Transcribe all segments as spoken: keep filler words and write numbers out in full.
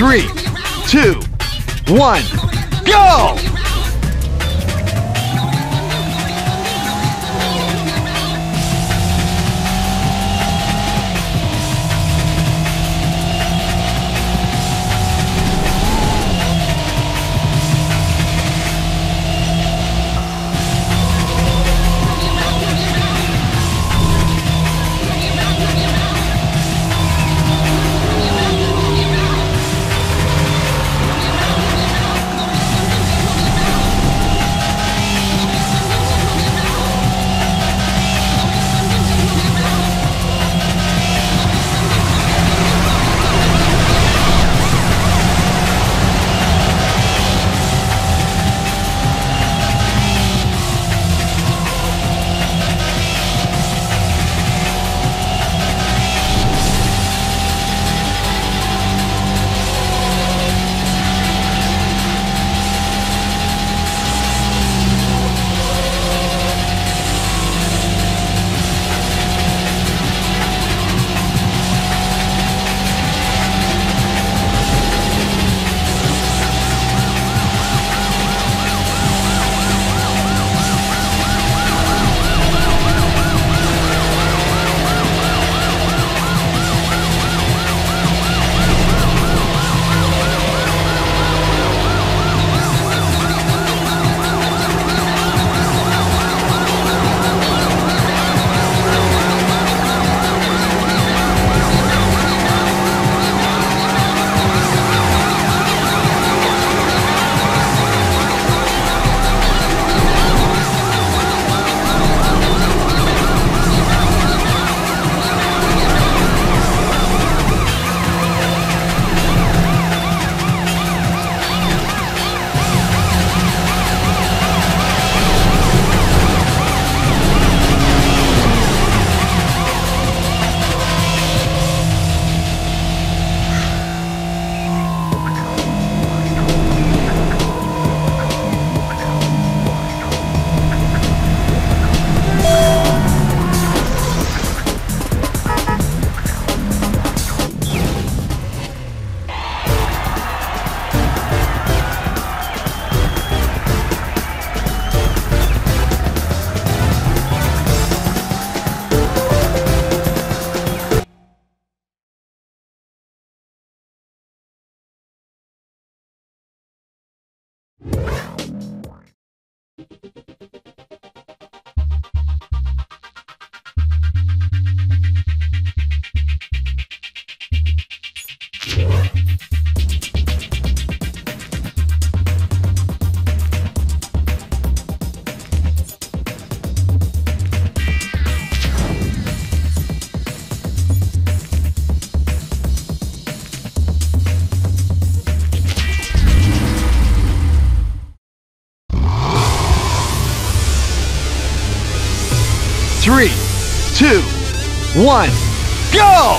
three, two, one, go! Three, two, one, go!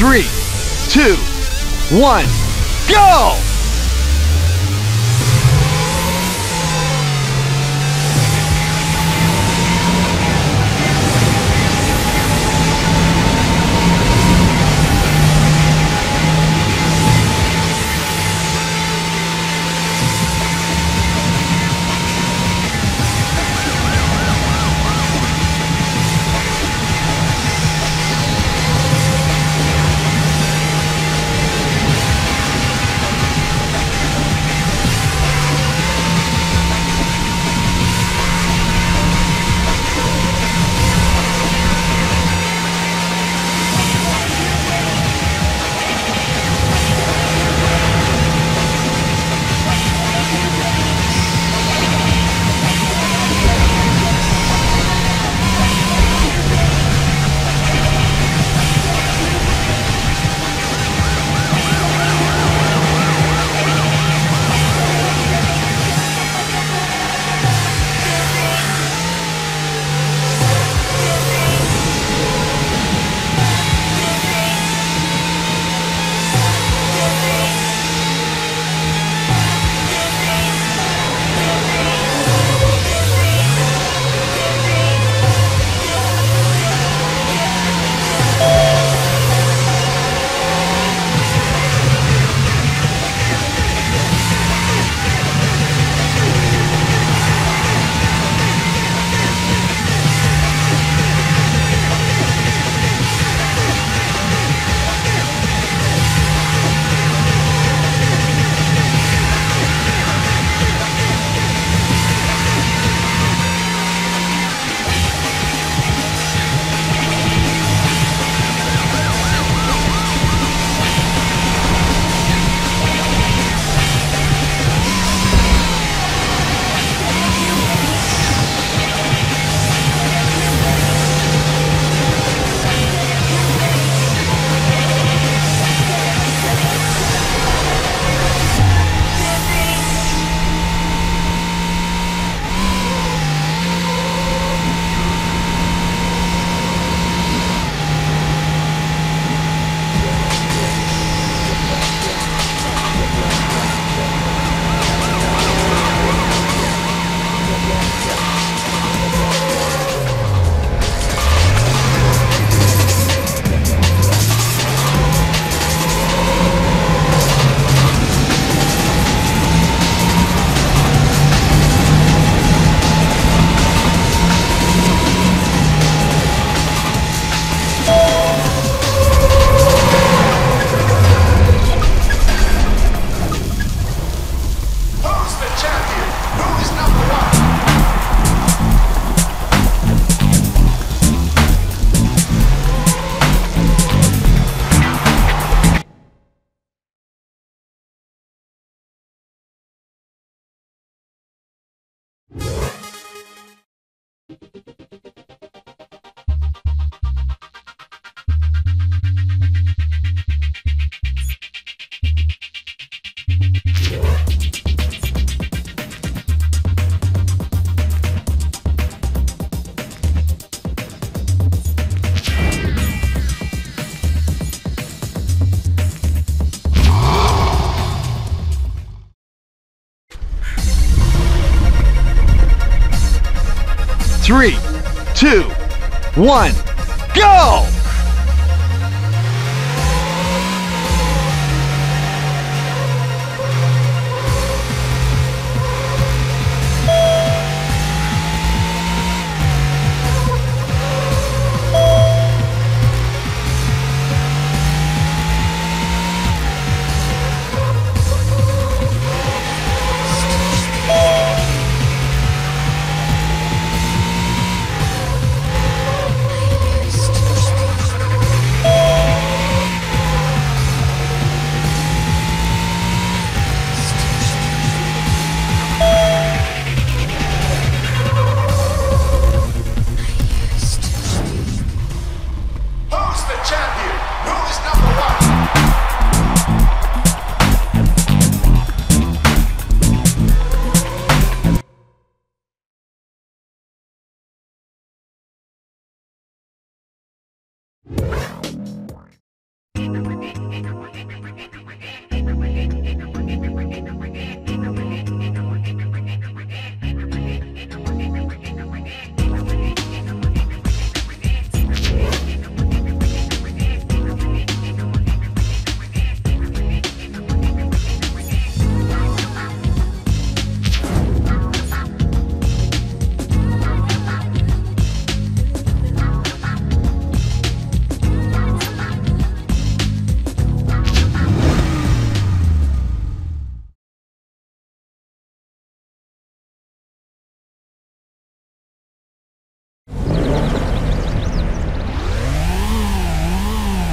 Three, two, one, go! Three, two, one, go!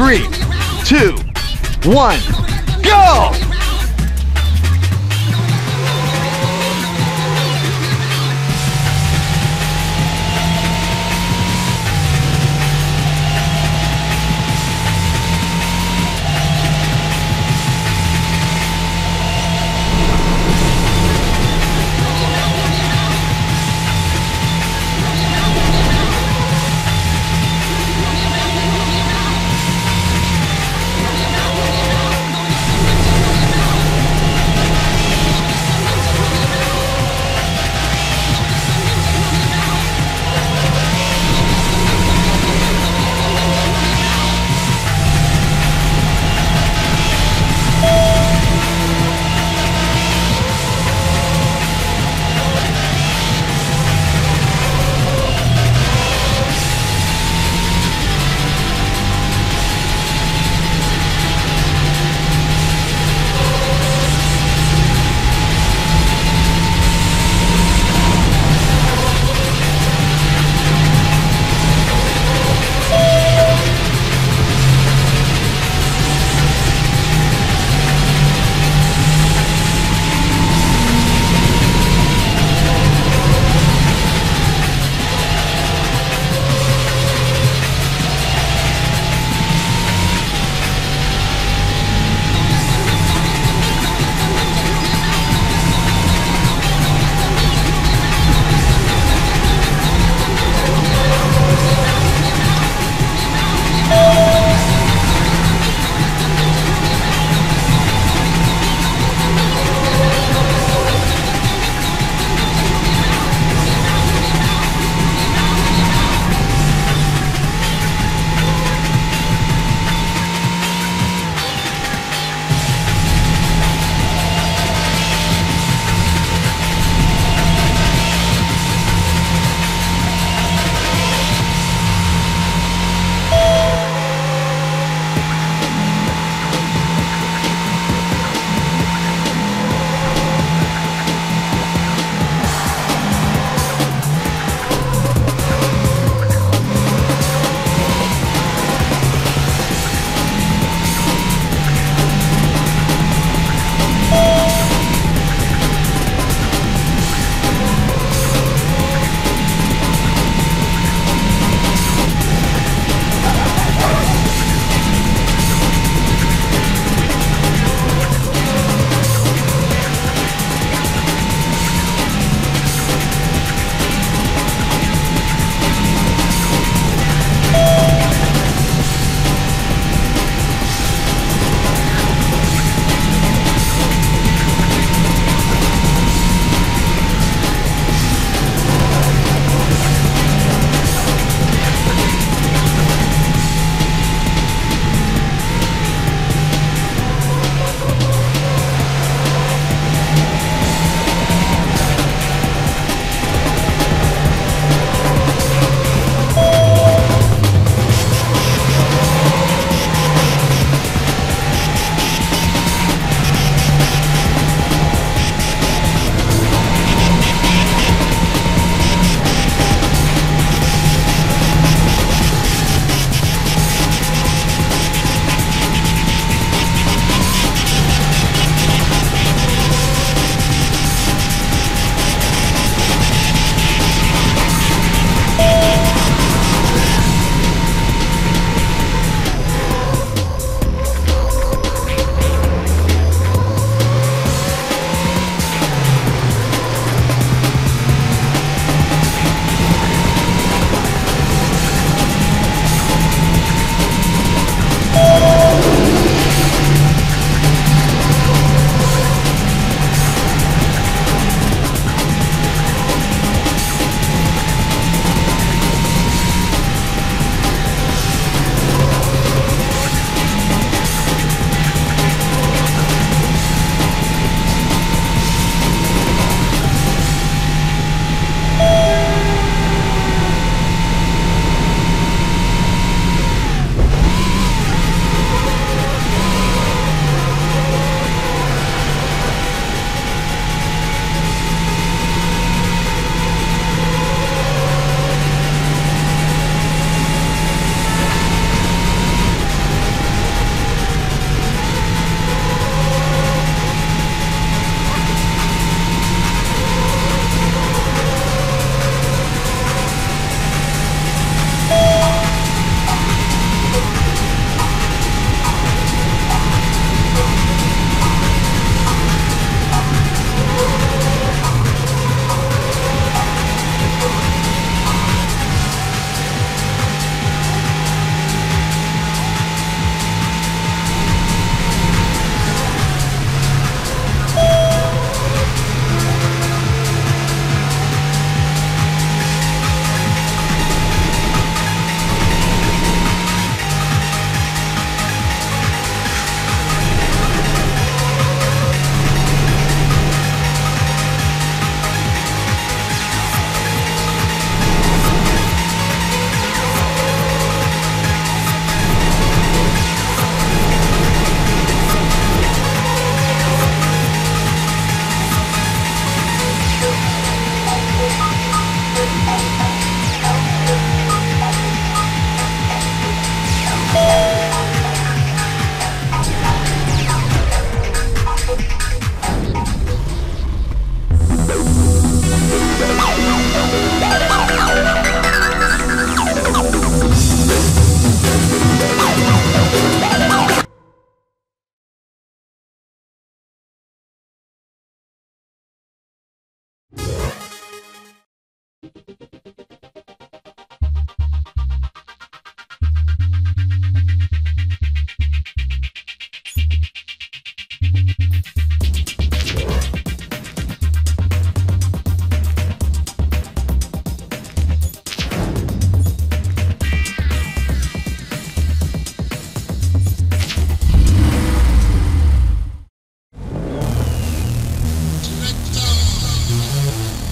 Three, two, one, go!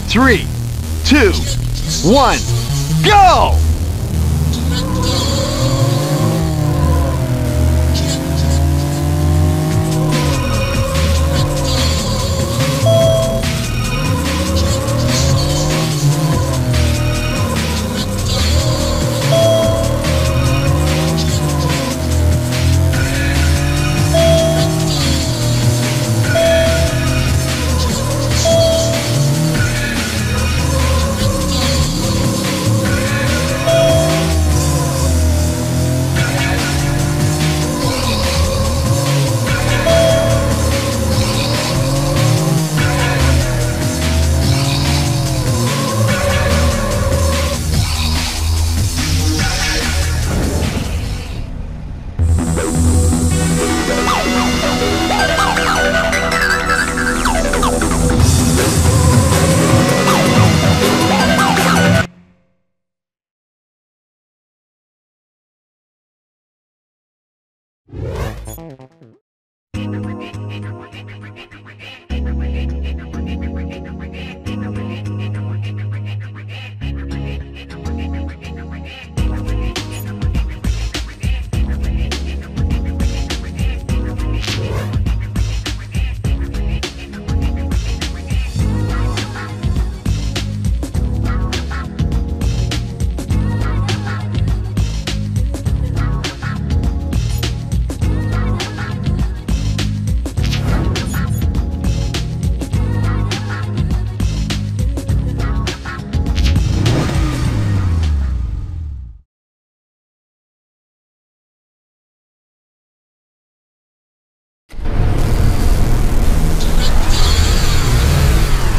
three, two, one, go!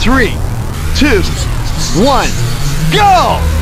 Three, two, one, go!